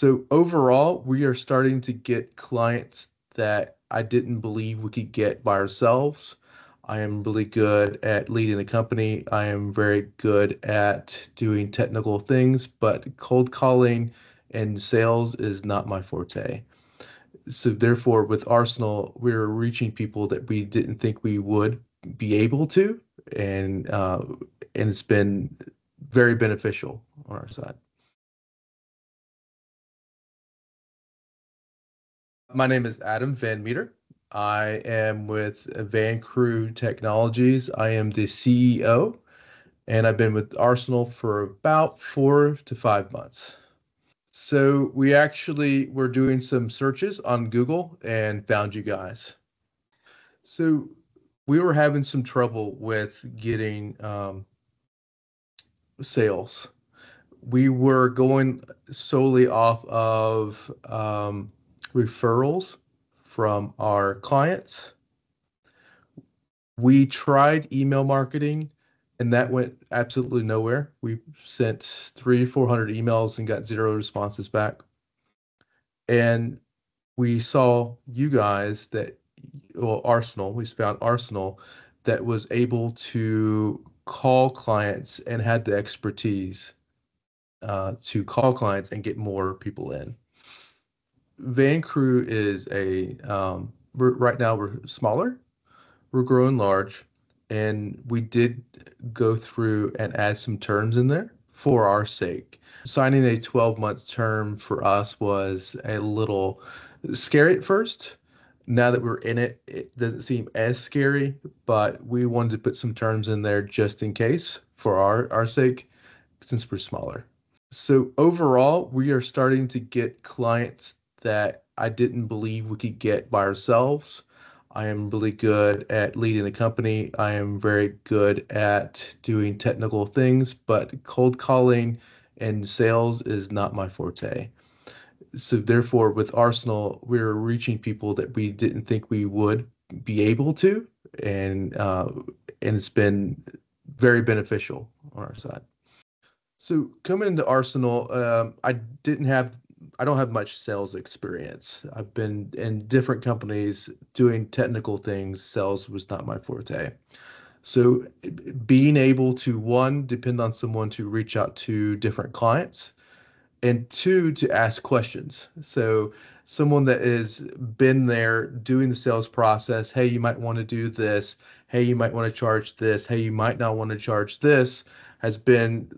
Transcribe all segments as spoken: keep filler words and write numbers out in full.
So overall, we are starting to get clients that I didn't believe we could get by ourselves. I am really good at leading a company. I am very good at doing technical things, but cold calling and sales is not my forte. So therefore, with Arsenal, we're reaching people that we didn't think we would be able to, and uh, and it's been very beneficial on our side. My name is Adam Van Meter. I am with VanCrew Technologies. I am the C E O, and I've been with Arsenal for about four to five months. So we actually were doing some searches on Google and found you guys. So we were having some trouble with getting um, sales. We were going solely off of um, referrals from our clients. We tried email marketing, and that went absolutely nowhere. We sent three, four hundred emails and got zero responses back. And we saw you guys that, well, Arsenal, we found Arsenal that was able to call clients and had the expertise uh, to call clients and get more people in. VanCrew is a, um, we're, right now we're smaller, we're growing large, and we did go through and add some terms in there for our sake. Signing a twelve-month term for us was a little scary at first. Now that we're in it, it doesn't seem as scary, but we wanted to put some terms in there just in case for our, our sake, since we're smaller. So overall, we are starting to get clients that I didn't believe we could get by ourselves. I am really good at leading a company. I am very good at doing technical things, but cold calling and sales is not my forte. So therefore, with Arsenal, we're reaching people that we didn't think we would be able to, and uh, and it's been very beneficial on our side. So coming into Arsenal, um, I didn't have I don't have much sales experience. I've been in different companies doing technical things. Sales was not my forte. So being able to, one, depend on someone to reach out to different clients, and two, to ask questions. So someone that has been there doing the sales process, hey, you might want to do this. Hey, you might want to charge this. Hey, you might not want to charge this, has been,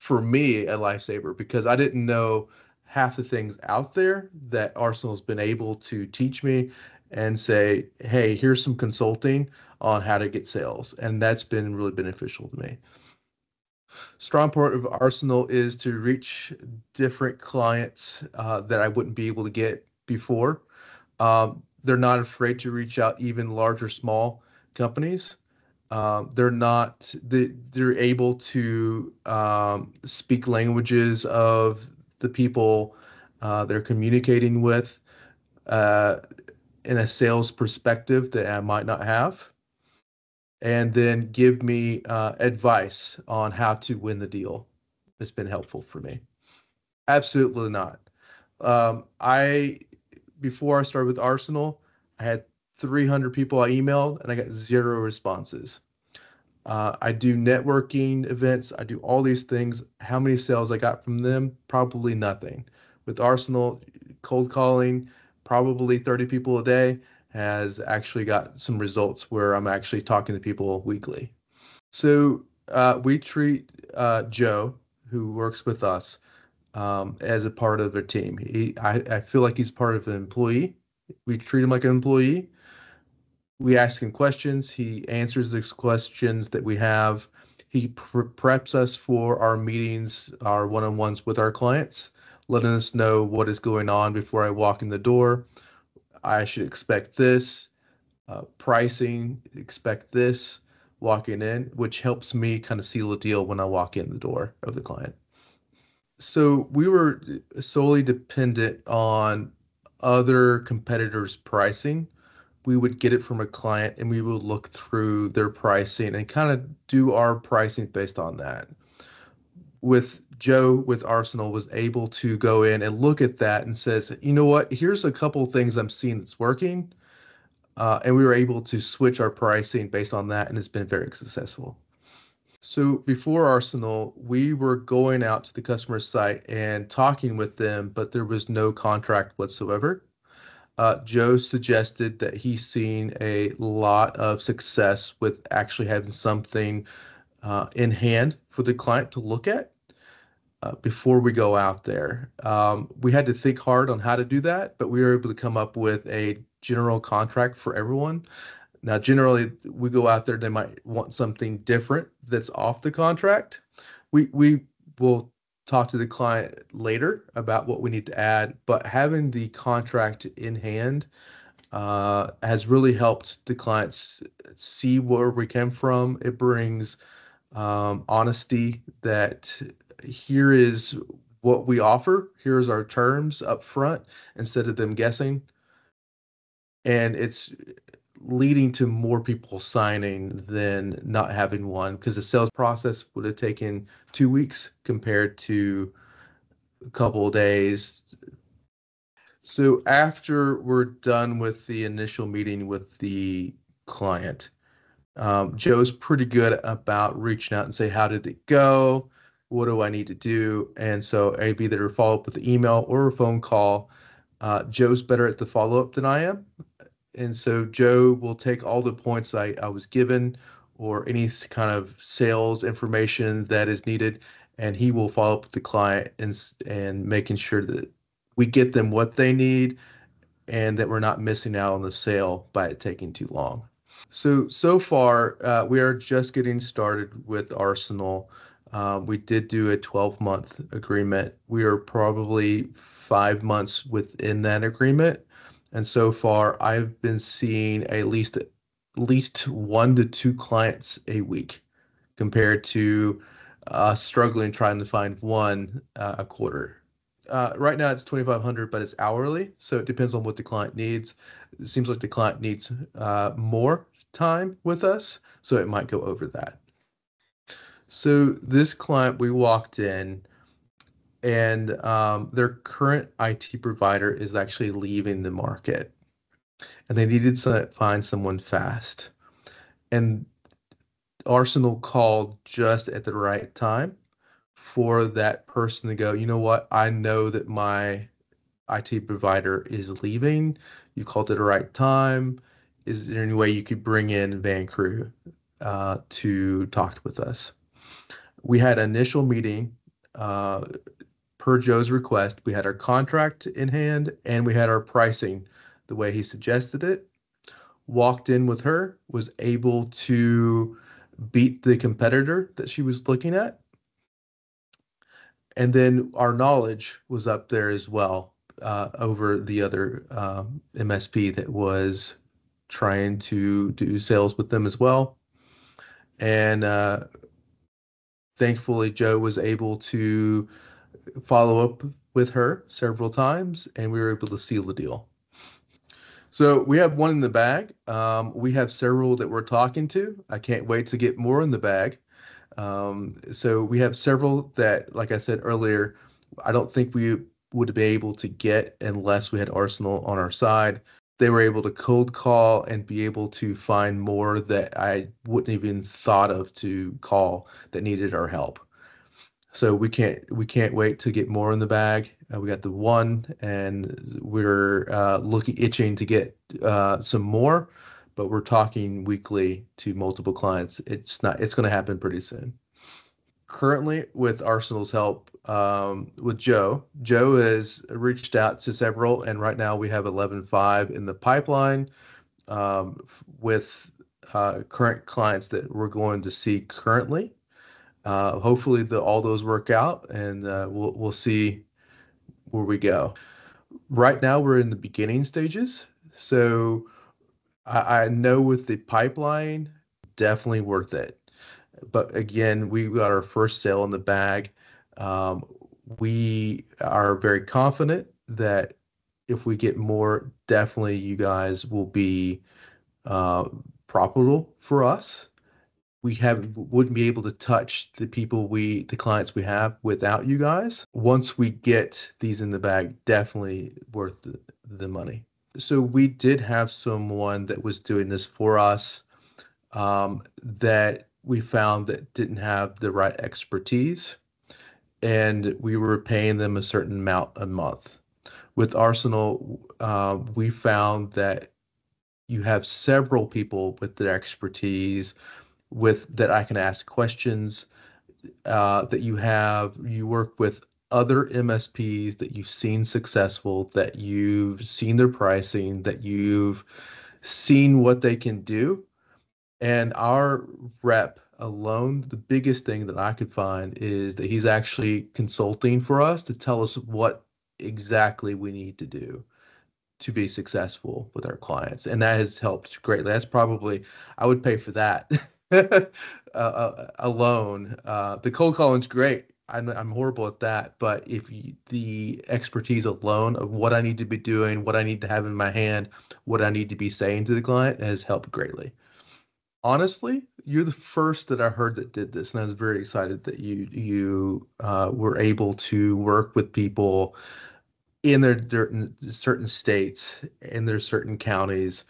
for me, a lifesaver, because I didn't know half the things out there that Arsenal's been able to teach me and say, hey, here's some consulting on how to get sales. And that's been really beneficial to me. Strong part of Arsenal is to reach different clients uh, that I wouldn't be able to get before. Um, they're not afraid to reach out, even large or small companies. Um, they're not, they, they're able to um, speak languages of the people uh, they're communicating with uh, in a sales perspective that I might not have, and then give me uh, advice on how to win the deal. It's been helpful for me. Absolutely not. Um, I, before I started with Arsenal, I had three hundred people I emailed and I got zero responses. Uh, I do networking events. I do all these things. How many sales I got from them? Probably nothing. With Arsenal, cold calling, probably thirty people a day has actually got some results where I'm actually talking to people weekly. So uh, we treat uh, Joe, who works with us, um, as a part of their team. He, I, I feel like he's part of an employee. We treat him like an employee. We ask him questions. He answers the questions that we have. He pre preps us for our meetings, our one-on-ones with our clients, letting us know what is going on before I walk in the door. I should expect this, uh, pricing, expect this walking in, which helps me kind of seal the deal when I walk in the door of the client. So we were solely dependent on other competitors' pricing. We would get it from a client and we would look through their pricing and kind of do our pricing based on that. With Joe with Arsenal was able to go in and look at that and says, you know what, here's a couple of things I'm seeing that's working. Uh, and we were able to switch our pricing based on that, and it's been very successful. So before Arsenal, we were going out to the customer site and talking with them, but there was no contract whatsoever. Uh, Joe suggested that he's seen a lot of success with actually having something uh, in hand for the client to look at uh, before we go out there. Um, we had to think hard on how to do that, but we were able to come up with a general contract for everyone. Now, generally, we go out there, they might want something different that's off the contract. We, we will talk to the client later about what we need to add, but having the contract in hand uh, has really helped the clients see where we came from. It brings um, honesty that here is what we offer. Here's our terms up front instead of them guessing. And it's leading to more people signing than not having one, because the sales process would have taken two weeks compared to a couple of days. So after we're done with the initial meeting with the client, um, Joe's pretty good about reaching out and say, how did it go? What do I need to do? And so I'd be there to follow up with an email or a phone call. Uh, Joe's better at the follow-up than I am. And so Joe will take all the points I, I was given or any kind of sales information that is needed, and he will follow up with the client and, and making sure that we get them what they need and that we're not missing out on the sale by it taking too long. So, so far, uh, we are just getting started with Arsenal. Uh, we did do a twelve-month agreement. We are probably five months within that agreement. And so far, I've been seeing at least at least one to two clients a week, compared to uh, struggling trying to find one uh, a quarter. Uh, right now, it's twenty-five hundred dollars, but it's hourly, so it depends on what the client needs. It seems like the client needs uh, more time with us, so it might go over that. So this client, we walked in, and um, their current I T provider is actually leaving the market, and they needed to find someone fast. And Arsenal called just at the right time for that person to go, you know what, I know that my I T provider is leaving. You called at the right time. Is there any way you could bring in VanCrew uh, to talk with us? We had an initial meeting. Uh, Per Joe's request, we had our contract in hand and we had our pricing the way he suggested it. Walked in with her, was able to beat the competitor that she was looking at. And then our knowledge was up there as well uh, over the other um, M S P that was trying to do sales with them as well. And uh, thankfully, Joe was able to follow up with her several times, and we were able to seal the deal. So we have one in the bag. Um, we have several that we're talking to. I can't wait to get more in the bag. Um, so we have several that, like I said earlier, I don't think we would be able to get unless we had Arsenal on our side. They were able to cold call and be able to find more that I wouldn't even thought of to call that needed our help. So we can't we can't wait to get more in the bag. Uh, we got the one, and we're uh, looking itching to get uh, some more, but we're talking weekly to multiple clients. It's not it's going to happen pretty soon. Currently, with Arsenal's help, um, with Joe, Joe has reached out to several, and right now we have eleven five in the pipeline um, with uh, current clients that we're going to see currently. Uh, hopefully, the, all those work out, and uh, we'll we'll see where we go. Right now, we're in the beginning stages, so I, I know with the pipeline, definitely worth it. But again, we got our first sale in the bag. Um, we are very confident that if we get more, definitely you guys will be uh, profitable for us. we have wouldn't be able to touch the people we the clients we have without you guys. Once we get these in the bag, definitely worth the, the money. So we did have someone that was doing this for us um, that we found that didn't have the right expertise, and we were paying them a certain amount a month. With Arsenal, uh, we found that you have several people with their expertise, with that I can ask questions uh, that you have. You work with other M S Ps that you've seen successful, that you've seen their pricing, that you've seen what they can do. And our rep alone, the biggest thing that I could find is that he's actually consulting for us to tell us what exactly we need to do to be successful with our clients. And that has helped greatly. That's probably, I would pay for that uh, alone. Uh, the cold calling's great. I'm, I'm horrible at that. But if you, the expertise alone of what I need to be doing, what I need to have in my hand, what I need to be saying to the client has helped greatly. Honestly, you're the first that I heard that did this, and I was very excited that you you uh, were able to work with people in their, their certain states, in their certain counties.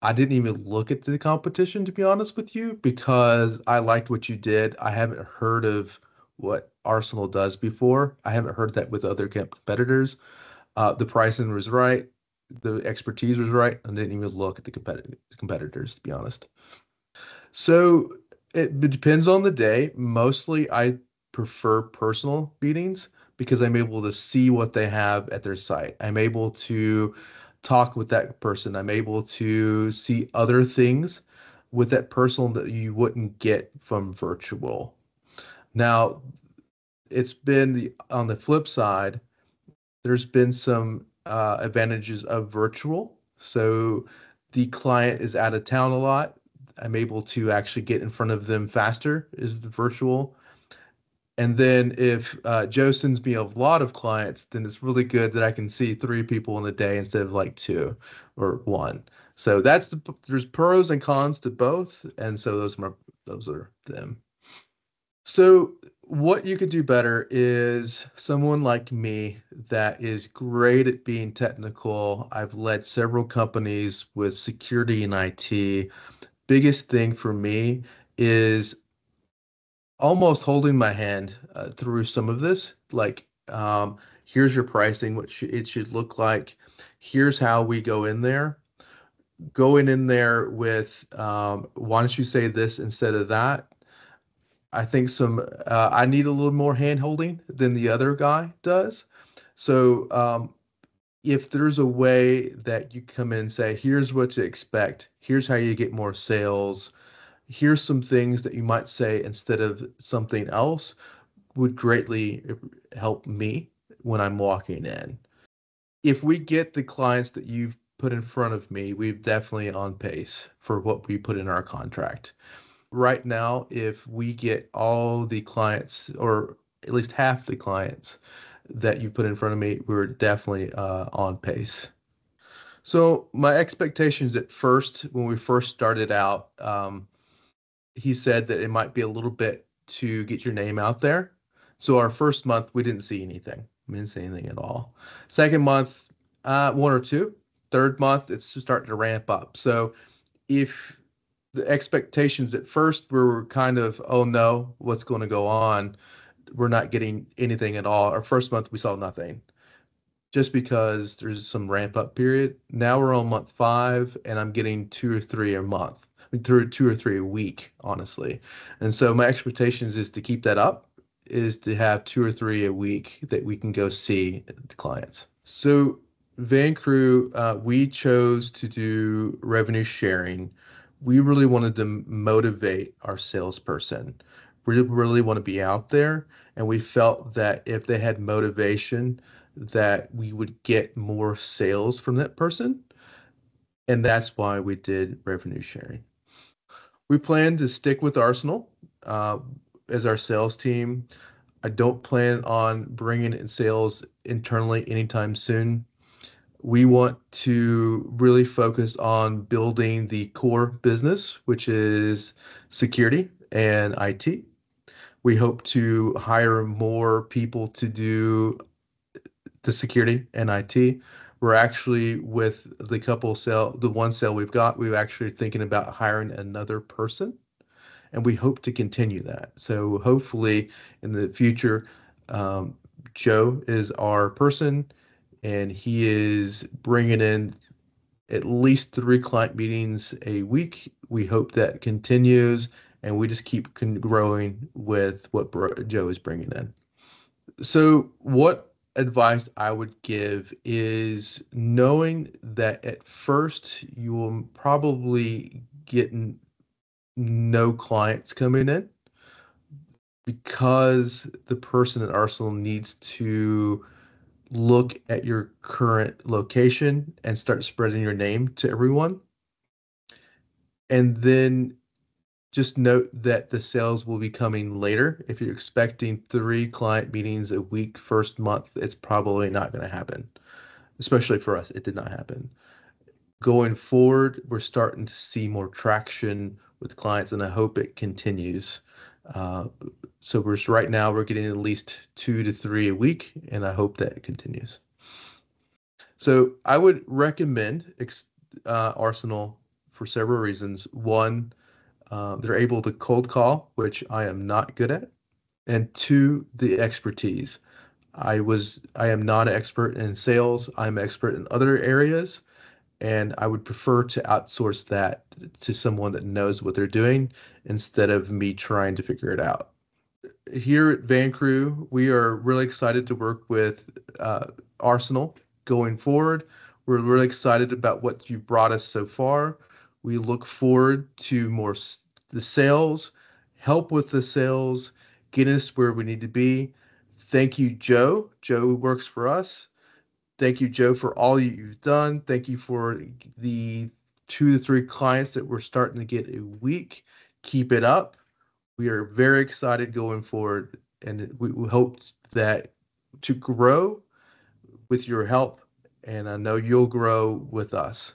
I didn't even look at the competition, to be honest with you, because I liked what you did. I haven't heard of what Arsenal does before. I haven't heard that with other competitors. Uh, the pricing was right. The expertise was right. I didn't even look at the competitive competitors, to be honest. So it depends on the day. Mostly I prefer personal meetings because I'm able to see what they have at their site. I'm able to talk with that person. I'm able to see other things with that person that you wouldn't get from virtual. Now, it's been the on the flip side, there's been some Uh, advantages of virtual. So the client is out of town a lot. I'm able to actually get in front of them faster is the virtual. And then if uh, Joe sends me a lot of clients, then it's really good that I can see three people in a day instead of like two or one. So that's the, there's pros and cons to both. And so those are, those are them. So what you could do better is someone like me that is great at being technical. I've led several companies with security and I T. Biggest thing for me is almost holding my hand uh, through some of this. Like, um, here's your pricing, what sh- it should look like. Here's how we go in there. Going in there with, um, why don't you say this instead of that? I think some, uh, I need a little more hand holding than the other guy does. So um, if there's a way that you come in and say, here's what to expect, here's how you get more sales, here's some things that you might say instead of something else, would greatly help me when I'm walking in. If we get the clients that you've put in front of me, we're definitely on pace for what we put in our contract. Right now, if we get all the clients, or at least half the clients that you put in front of me, we're definitely uh, on pace. So my expectations at first, when we first started out, um, he said that it might be a little bit to get your name out there. So our first month, we didn't see anything. We didn't see anything at all. Second month, uh, one or two. Third month, it's starting to ramp up. So if the expectations at first were kind of, oh no, what's going to go on? We're not getting anything at all. Our first month, we saw nothing just because there's some ramp up period. Now we're on month five and I'm getting two or three a month, through two or three a week, honestly. And so my expectations is to keep that up, is to have two or three a week that we can go see the clients. So VanCrew, uh, we chose to do revenue sharing. We really wanted to motivate our salesperson. We really want to be out there. And we felt that if they had motivation, that we would get more sales from that person. And that's why we did revenue sharing. We plan to stick with Arsenal uh, as our sales team. I don't plan on bringing in sales internally anytime soon. we want to really focus on building the core business, which is security and I T. We hope to hire more people to do the security and I T. We're actually, with the couple sale, the one sale we've got, we're actually thinking about hiring another person, and we hope to continue that. So hopefully in the future, um, Joe is our person, and he is bringing in at least three client meetings a week. We hope that continues, and we just keep growing with what Joe is bringing in. So what advice I would give is knowing that at first you will probably get no clients coming in, because the person at Arsenal needs to look at your current location and start spreading your name to everyone. And then just note that the sales will be coming later. If you're expecting three client meetings a week first month, it's probably not going to happen. Especially for us, it did not happen. Going forward, we're starting to see more traction with clients, and I hope it continues. Uh, so we're just, right now we're getting at least two to three a week, and I hope that it continues. So I would recommend uh, Arsenal for several reasons. One, uh, they're able to cold call, which I am not good at, and two, the expertise. I was I am not an expert in sales. I'm an expert in other areas, and I would prefer to outsource that to someone that knows what they're doing instead of me trying to figure it out. Here at VanCrew, we are really excited to work with uh, Arsenal going forward. We're really excited about what you brought us so far. We look forward to more s the sales, help with the sales, get us where we need to be. Thank you, Joe. Joe works for us. Thank you, Joe, for all you've done. Thank you for the two to three clients that we're starting to get a week. Keep it up. We are very excited going forward, and we hope that to grow with your help, and I know you'll grow with us.